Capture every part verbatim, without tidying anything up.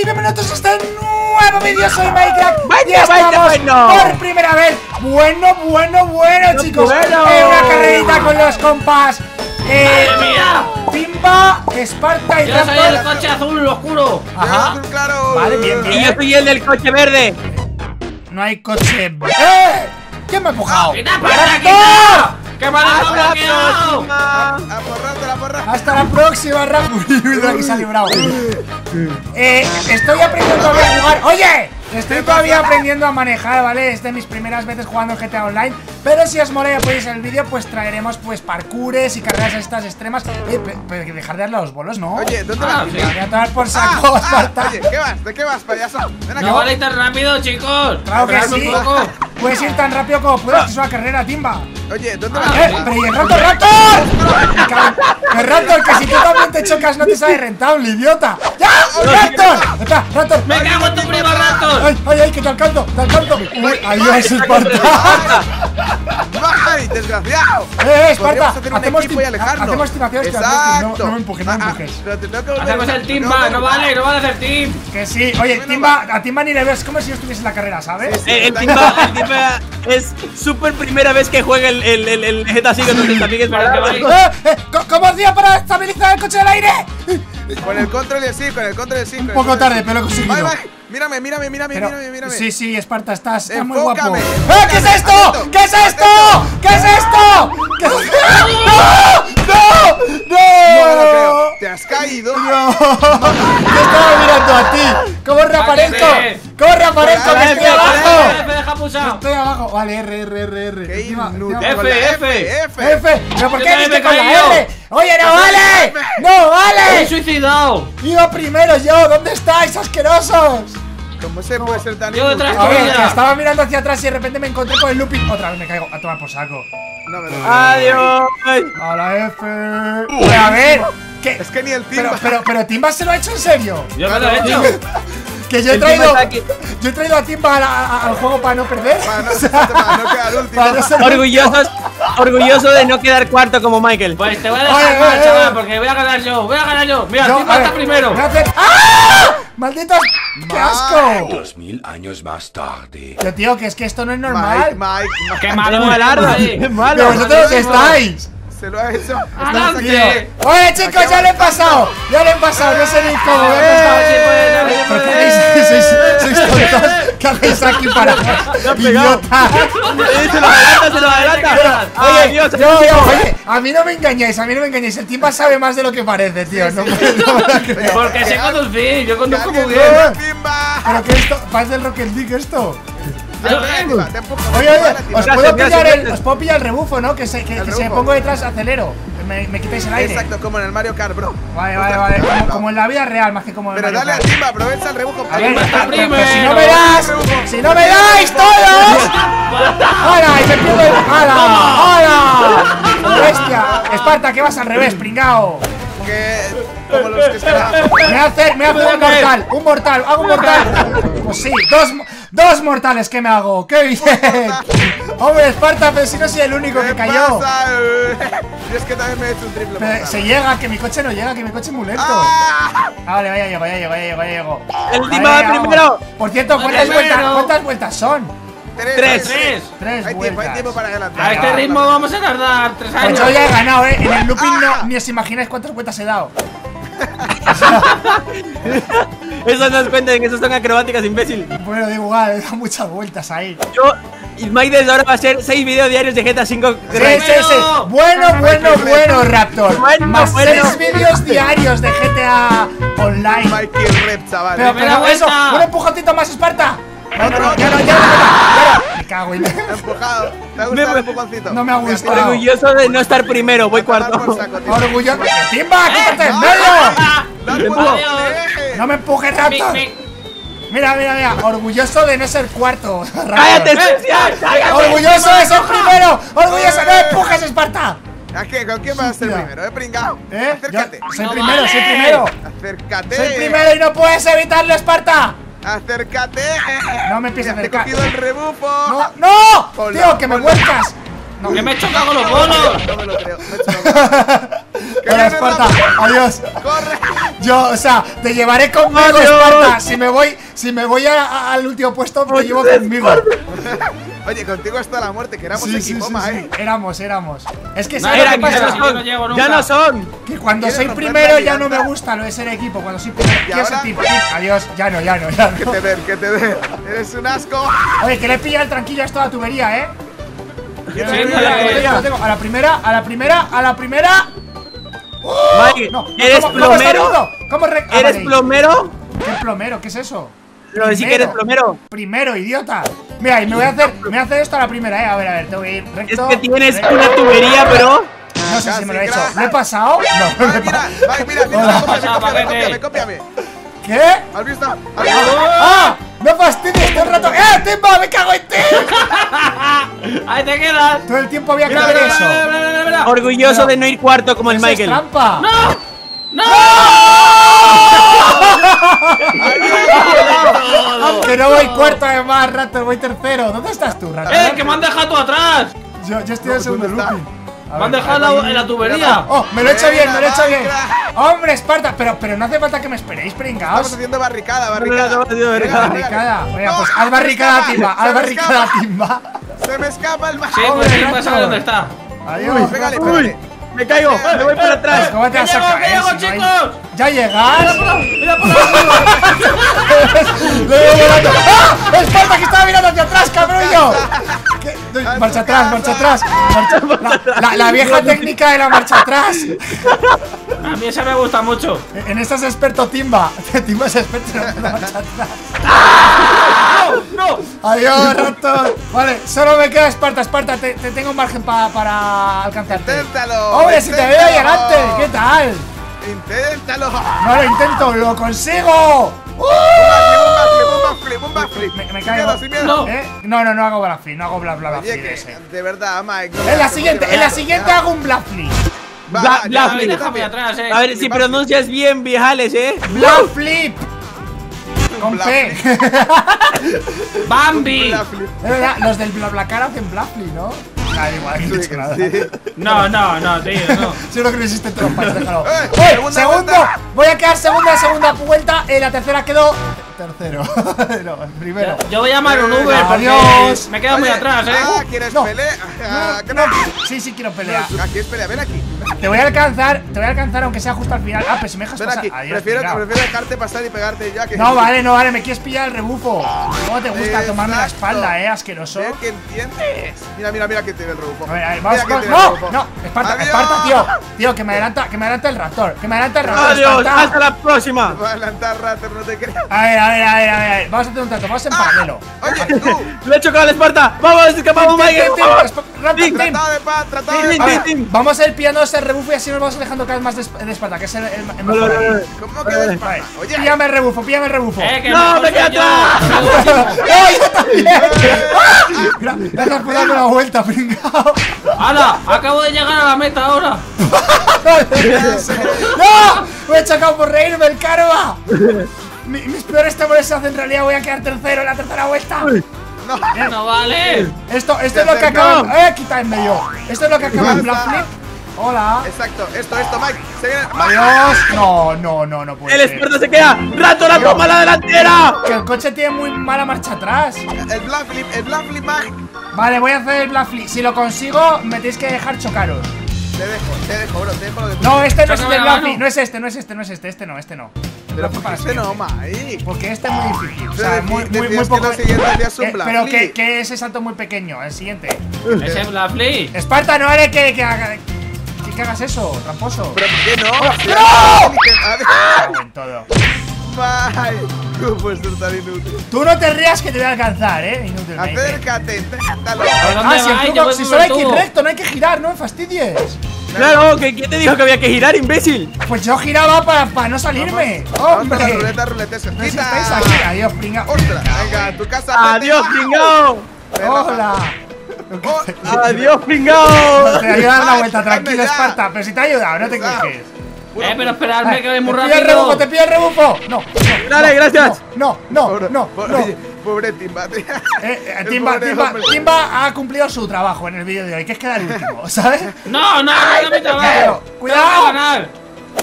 y bienvenidos a este nuevo vídeo. Soy Mikecrack. Vaya, vaya, bueno. Por primera vez. Bueno, bueno, bueno, no, chicos. Bueno. Eh, una carrerita con los compas. Eh, ¡Madre mía! Timba, Sparta y yo Raptor. Yo soy el coche azul oscuro. Ajá. Azul claro. Vale, bien, bien. Y yo soy el del coche verde. No hay coche. ¡Eh! ¿Quién me ha empujado? ¡Quita para aquí! ¡Que me ha dejado bloqueado! ¡A por Raptor, a por Raptor! ¡Hasta la próxima, Raptor! Aquí se ha librado. Eh, estoy aprendiendo a jugar. ¡Oye! Estoy todavía aprendiendo a manejar, ¿vale? Es de mis primeras veces jugando en G T A Online. Pero si os mola y apoyáis el vídeo, pues traeremos pues parkoures y carreras estas extremas. Eh, pero dejar de darle a los bolos, ¿no? Oye, ¿dónde vas? Voy a tomar por saco, Sparta. Oye, ¿qué vas? ¿De qué vas, payaso? No vale tan rápido, chicos. Claro que sí. Puedes ir tan rápido como puedas, que es una carrera, Timba. Oye, ¿dónde vas? ¡Eh! ¡Pero y el Raptor, Raptor! ¡El Raptor, que si tú también te chocas no te sale rentable, idiota! ¡Ya! ¡Raptor! ¡Está, Raptor! ¡Me cago en tu primo, Raptor! ¡Ay, ay, ay! ¡Que te alcanzo! ¡Te alcanzo! ¡Uy! ¡Adiós, Esparta! ¡Ay, desgraciado! ¡Eh, Esparta! ¡Hacemos team! ¡Hacemos team! ¡Exacto! No me empujes, no me empujes. ¡Hacemos el Timba! ¡No vale! ¡No vale hacer team! Que sí. Oye, Timba, a Timba ni le ves como si yo estuviese en la carrera, ¿sabes? El Timba es súper primera vez que juega el El, el, el G T A cinco, entonces también es verdad que va. ¿Cómo hacía para estabilizar el coche del aire? Con el control de sí, con el control de sí. Un poco tarde, pero he conseguido. Bye, bye. Mírame, mírame, mírame, pero, mírame, mírame. Sí, sí, Esparta, estás, estás muy guapo. ¡Eh! ¿Qué es esto? Atento, ¿Qué es esto? Atento. ¿Qué es esto? ¿Qué es esto? ¡No! ¡No! ¡No! No lo creo. Te has caído. No. Te estaba mirando a ti. ¿Cómo reaparezco? ¿Cómo reaparezco? Que estoy abajo. Estoy abajo, vale, R, R, R, R. F, F, F, F. ¿Pero por qué viniste con la R? ¡Oye, no vale! ¡No vale! ¡Me he suicidado! ¡Iba primero yo! ¿Dónde estáis, asquerosos? ¿Cómo se puede ser tan inútil? A ver, que estaba mirando hacia atrás y de repente me encontré con el looping. Otra vez me caigo. A tomar por saco. ¡Adiós! ¡A la F! A ver, ¿qué? Es que ni el Timba. Pero, pero, Timba se lo ha hecho en serio. Yo me lo he hecho. Que yo he, traído, yo he traído a Timba al, al juego para no perder. Para no, o sea, para no quedar último. Para no ser orgullosos, orgulloso de no quedar cuarto como Michael. Pues te voy a dejar mal, eh, chaval, porque voy a ganar yo. Voy a ganar yo. Mira, no, Timba está primero. Hacer... ¡Ah! ¡Maldito! ¡Qué asco! Dos mil años más tarde. Yo, tío, que es que esto no es normal. Mike, Mike, Mike. ¡Qué malo el arma! ¡Qué malo! ¡Que vosotros estáis! Se lo ha hecho. Oye, chicos, ya le he pasado. Ya le he pasado, no sé ni cómo. ¿Qué hacéis aquí para idiota? Se lo adelanta, se lo adelanta. Oye, Dios, oye, a mí no me engañáis, a mí no me engañáis. El Timba sabe más de lo que parece, tío. No me porque sé conducir, yo conduzco muy bien. Pero que esto, ¿pasa del Rocket League esto? Oye, oye, os puedo pillar el, os puedo pillar el rebufo, ¿no? Que se, que, que se me pongo detrás, acelero. Me, me quitáis el aire. Exacto, como en el Mario Kart, bro. Vale, vale, vale. Como, como en la vida real, más que como en el Mario Kart. Pero dale a Timba, aprovecha el rebufo. A ver, si no me das, si no me dais todos. ¡Hala! Y me pierdo el. ¡Hala! ¡Hala! ¡Bestia! Esparta, que vas al revés, pringao. Que. Como los que están. Me voy a hacer, me voy a hacer un mortal. Un mortal, hago un mortal. Pues sí, dos. Dos mortales que me hago, qué bien. Hombre, Esparta, pero si no soy el único que cayó. Y es que también me he hecho un triple mortal. Se llega, que mi coche no llega, que mi coche es muy lento. Ah, vale, vaya, llego, vaya, llego, vaya, vaya, llego. El Timba va primero. Por cierto, ¿cuántas vueltas, cuántas vueltas son? Tres. Tres. Tres, tres hay, tiempo, hay tiempo para adelantar. A este ritmo vamos a tardar tres años. Pues yo ya he ganado, eh. En el looping no, ni os imagináis cuántas vueltas he dado. Esas no cuentan, esas son acrobáticas, imbécil. Bueno, da igual, he dado muchas vueltas ahí. Yo, Mike, desde ahora va a ser seis vídeos diarios de G T A cinco. Sí, sí, sí. Bueno, bueno, bueno, Raptor. Bueno, más bueno. seis vídeos diarios de G T A Online. Mikey Rep, chaval. Pero, pero eso, un empujoncito más, Esparta. Otro, no, no, ya no, ya no, ya no. Me cago en. Empujado. Me ha gustado el empujoncito. No me ha gustado. Orgulloso de no estar primero, voy cuarto. Orgulloso. ¡Timba, quítate en medio! No me empujes, Raptor. Mira, mira, mira. Orgulloso de no ser cuarto. ¡Cállate, Esparta! Orgulloso de ser primero. Orgulloso. No empujes, Esparta. ¿A qué? ¿Con quién vas a ser primero? ¿Eh, pringao? ¿Eh? Acércate. Soy primero, soy primero. Acércate. Soy primero y no puedes evitarlo, Esparta. ¡Acércate! No me empieces a acercar. ¡Te he cogido el rebufo! ¡No! ¡No! Hola, tío, que hola. Me vuelcas. No, que me he chocado con los bolos. No me lo creo, me he chocado. Hola, Esparta, adiós. Corre. Yo, o sea, te llevaré conmigo, Esparta. Si me voy, si me voy a, a, al último puesto, me lo llevo conmigo. Oye, contigo hasta la muerte, que éramos sí, equipoma, sí, sí, sí. eh. Éramos, éramos. Es que no, ¿sabes era, lo que pasa? Son, no llego nunca. Ya no son. Que cuando soy primero ya no me gusta lo de ser equipo. Cuando soy primero, ya soy tipo. Adiós, ya no, ya no, ya no. Que te den, que te den. Eres un asco. Oye, que le pilla el tranquillo a esta la tubería, eh. Yo no tengo, no tengo. A la primera, a la primera, a la primera. ¡Oh! Mike, no, no, ¿eres ¿cómo, plomero? ¿Cómo ¿Cómo re... ah, ¿Eres vale. plomero? ¿Qué plomero? ¿Qué es eso? Pero primero, sí que eres plomero. Primero, idiota. Mira, y me voy a hacer, me voy a hacer esto a la primera, eh. A ver, a ver, tengo que ir recto. Es que tienes recto. Una tubería, pero. No sé si me lo he hecho. ¿Lo he pasado? No, no lo he pasado. Mira, mira, mira, cópiame, cópiame, cópiame. ¿Qué? ¿Has visto? ¿Has visto? ¡Ah! ¡Me fastidies todo el rato! ¡Eh, Timba! ¡Me cago en ti! ¡Ahí te quedas! Todo el tiempo voy a caer eso. Mira, mira, mira. Orgulloso de no ir cuarto como el Michael. ¡Es trampa! ¡No! ¡No! Aunque no voy cuarto además, Raptor, voy tercero. ¿Dónde estás tú, Raptor? ¡Eh, que me han dejado tú atrás! Yo, yo estoy en segundo looping. Me ver, han dejado en la tubería. Oh, me lo he hecho bien, me lo he hecho bien. Hombre, Esparta, pero, pero no hace falta que me esperéis, pringaos. Estamos haciendo barricada, barricada. Barricada. Bueno, pues haz barricada, Timba. Haz barricada, Timba. Se me escapa el macho. Sí, pues Timba sabe dónde está. Adiós. Pégale, pégale. Me caigo, me voy para atrás. ¿Cómo te vas a caer? ¡Chicos! ¿Ya llegas? ¡Mira por la Esparta, que estaba mirando hacia atrás, cabrullo! Marcha atrás, marcha atrás, marcha atrás. La, la vieja técnica de la marcha atrás. A mí esa me gusta mucho. En esta es experto Timba. Timba es experto en la marcha atrás. ¡No! ¡No! Adiós, Raptor. Vale, solo me queda Esparta. Esparta, te, te tengo margen pa, para alcanzarte. Inténtalo. Hombre, si te veo ahí adelante, ¿qué tal? Inténtalo. No lo intento, lo consigo. Un backflip, me, me caigo. Sin miedo, sin miedo. ¿Eh? No, no, no hago backflip, no hago bla bla bla. De verdad, Mike. En la siguiente, en la siguiente hago un backflip. Backflip, déjame atrás, eh. A ver si pronuncias bien, viejales, eh. Backflip. Con P. Bambi. Es verdad, los del BlaBlaCar hacen backflip, ¿no? Da igual, no he dicho nada. No, no, no, tío, no. Seguro que no existe trompas, déjalo. ¡Eh! ¡Segundo! Voy a quedar segunda, segunda vuelta. En la tercera quedó. Tercero. No, primero. Yo, yo voy a llamar un Uber. Adiós. Me quedo muy atrás, eh. Ah, ¿quieres no. pelea? Ah, no. No. Sí, sí, quiero pelear. ¿Quieres pelea? Ven aquí. Te voy a alcanzar, te voy a alcanzar aunque sea justo al final. Ah, pero si me dejas pasar. Aquí. Adiós, prefiero, te prefiero dejarte pasar y pegarte ya que. No, vale, no, vale. Me quieres pillar el rebufo. ¿Cómo te gusta Exacto. tomarme la espalda, eh? Asqueroso. ¿Qué entiendes? Mira, mira, mira que te ve el rebufo. A ver, a ver, vamos, vamos. No, no. Esparta, Adiós. Esparta, tío. Tío, que me adelanta, que me adelanta el Raptor. Que me adelanta el Raptor. Adiós. Hasta la próxima. Voy a adelantar Raptor, no te creas. A ver, a ver, a ver, a ver, vamos a hacer un trato, vamos en paralelo. Oye, tú. Le he chocado al Esparta. Vamos, escapamos, Mike. Tratado de paz, tratado de paz. Vamos a ir pillando ese rebufo y así nos vamos alejando cada vez más de Esparta, que es el mejor. ¿Cómo que de Esparta? Oye, píllame el rebufo, píllame el rebufo. No, me quedo atrás. ¡Ay, yo también! Me has dado la vuelta, pringao. ¡Hala! Acabo de llegar a la meta ahora. ¡No! Me he chocado por reírme, el carva. Mi, mis peores temores se hacen realidad, voy a quedar tercero en la tercera vuelta. No, eh, no vale. Esto, esto es lo que acaba. Eh, quita en medio. Esto es lo que acaba en Blackflip. Hola. Exacto, esto, esto, Mike. Se viene. Adiós. No, no, no, no puede. El experto se queda. Rato la toma la delantera. Que el coche tiene muy mala marcha atrás. El Blackflip, el Blackflip, Mike. Vale, voy a hacer el Blackflip. Si lo consigo, me tenéis que dejar chocaros. Te dejo, te dejo, bro, te dejo. Lo de no, este no es el Blackflip. No es este, no es este, no es este, este no, este no. Pero porque este no, Mike. Porque este es muy difícil. O sea, muy, muy, muy poco. Pero que ese salto muy pequeño, el siguiente. Ese es la play. Esparta, no haré que, que, haga, que, que hagas eso, tramposo. Pero ¿por qué no? ¡No! ¡No! Todo. Tú puedes ser tan inútil. Tú no te rías que te voy a alcanzar, eh. Inútil. Acércate, inténtalo. Ah, si el truco, si solo hay que ir recto, no hay que girar, no me fastidies. Claro, ¿quién te dijo que había que girar, imbécil? Pues yo giraba para, para no salirme. ¡Hombre! La ruleta, ruleta, no estáis aquí. Adiós, pringa. ¡Ostras! Venga, a tu casa. ¡Adiós, pringao! ¡Hola! ¡Adiós, pringao! Te voy a dar la vuelta, tranquilo, Esparta. Pero si te ha ayudado, no te quejes. Eh, pero esperadme que voy muy rápido. ¡Te pido el rebufo! ¡Te pido el rebufo! No. Dale, gracias. No, no, no, no. Pobre Timba, tío. Eh, eh, Timba, Timba, Timba ha cumplido su trabajo en el vídeo de hoy, que es quedar último, ¿sabes? No, no, ay, no me trabajo. Cuidado.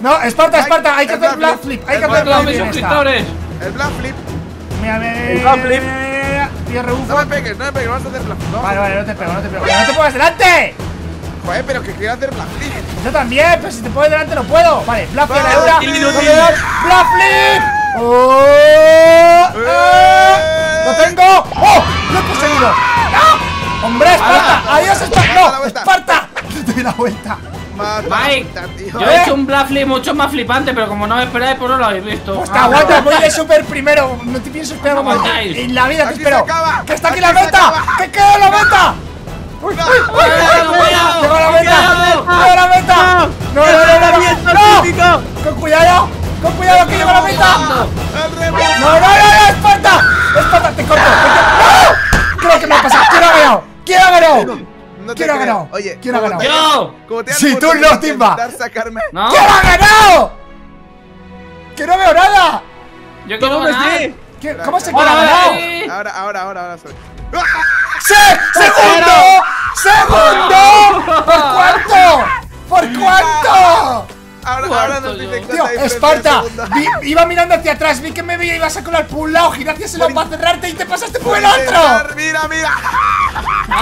No, Esparta, Esparta, hay que hacer black flip, hay que hacer black flip. Suscriptores. El black flip. Mira, el black flip. Tío, rebufo. No me pegues, no me pegues, vamos a hacer black flip. Vale, vale, no te pego, no te pego. ¡No te pongas delante! Joder, pero que quiero hacer black flip. Yo también, pero si te pones delante no puedo. Vale, black flip, la hora. ¡Black flip! ¡Oh! ¡Eh! ¡Lo tengo! ¡Oh! ¡Lo he conseguido! ¡No! ¡Hombre, Esparta! ¡Ala! ¡Adiós, Esparta! ¡No! ¡Esparta! ¡Te doy la vuelta! Mike, yo he hecho un black flip mucho más flipante, pero como no me esperáis, pues no lo habéis visto. Pues te aguantas, voy de super primero. No te pienso esperar como en la vida te espero. ¡Que está aquí la meta! ¡Que queda la meta! ¡Uy, uy, uy! ¡Llegó la meta! ¡Llegó la meta! ¡No, no, no, no! ¡Con cuidado! ¡Con cuidado que lleva la meta! ¡No, no, no! ¡Esparta! ¡Esparta! ¡Te corto! ¡No! Creo que me ha pasado. ¿Quién ha ganado? ¿Quién ha ganado? ¿Quién ha ganado? Oye, ¿quién ha ganado? ¡Yo! ¡Si tú no, Timba! ¿No? ¿Quién ha ganado? ¡Que no veo nada! ¡Yo quiero ganar! ¿Cómo se queda ganado? Ahora, ahora, ahora, ahora soy. ¡Sí! ¡Segundo! ¡Segundo! ¿Por cuánto? ¿Por cuánto? Ahora, ahora no te tío, Esparta, vi, iba mirando hacia atrás, vi que me veía, ibas a colar por un lado, giraste el para cerrarte y te pasaste por el otro. Mira, mira.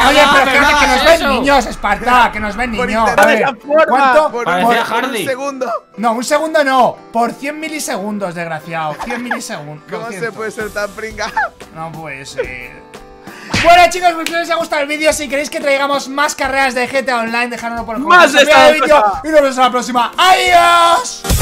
Oye, pero que, que nos ven niños, Esparta, que nos ven niños. A ver, ¿cuánto? Por, por un segundo. No, un segundo no, por cien milisegundos, desgraciado. cien milisegundos. ¿Cómo se puede ser tan pringa? No puede ser. Bueno chicos, espero que les haya gustado el vídeo. Si queréis que traigamos más carreras de G T A Online, dejárnoslo por los comentarios del vídeo. Y nos vemos en la próxima. ¡Adiós!